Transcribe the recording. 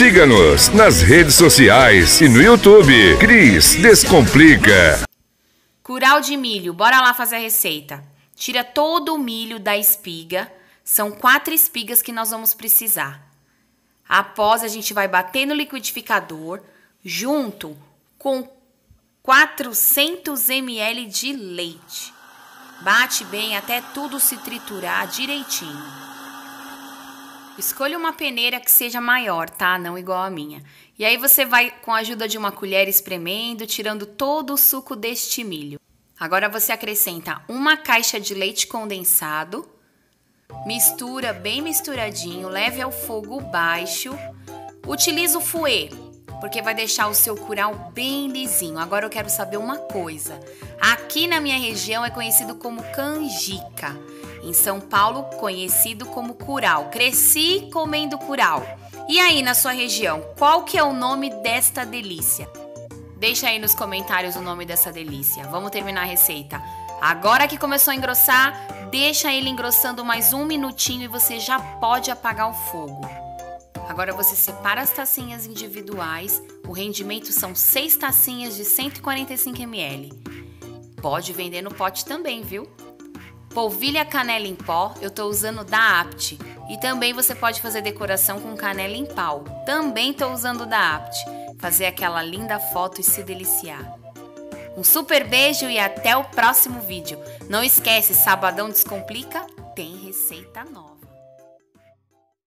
Siga-nos nas redes sociais e no YouTube. Cris Descomplica. Curau de milho, bora lá fazer a receita. Tira todo o milho da espiga. São 4 espigas que nós vamos precisar. Após, a gente vai bater no liquidificador junto com 400 ml de leite. Bate bem até tudo se triturar direitinho. Escolha uma peneira que seja maior, tá? Não igual a minha. E aí você vai, com a ajuda de uma colher, espremendo, tirando todo o suco deste milho. Agora você acrescenta uma caixa de leite condensado. Mistura bem misturadinho, leve ao fogo baixo. Utilize o fouet, porque vai deixar o seu curau bem lisinho. Agora eu quero saber uma coisa. Aqui na minha região é conhecido como canjica. Em São Paulo, conhecido como curau. Cresci comendo curau. E aí, na sua região, qual que é o nome desta delícia? Deixa aí nos comentários o nome dessa delícia. Vamos terminar a receita. Agora que começou a engrossar, deixa ele engrossando mais um minutinho e você já pode apagar o fogo. Agora você separa as tacinhas individuais. O rendimento são 6 tacinhas de 145 ml. Pode vender no pote também, viu? Polvilha canela em pó, eu tô usando da Apti. E também você pode fazer decoração com canela em pau. Também tô usando da Apti. Fazer aquela linda foto e se deliciar. Um super beijo e até o próximo vídeo. Não esquece, sabadão descomplica, tem receita nova.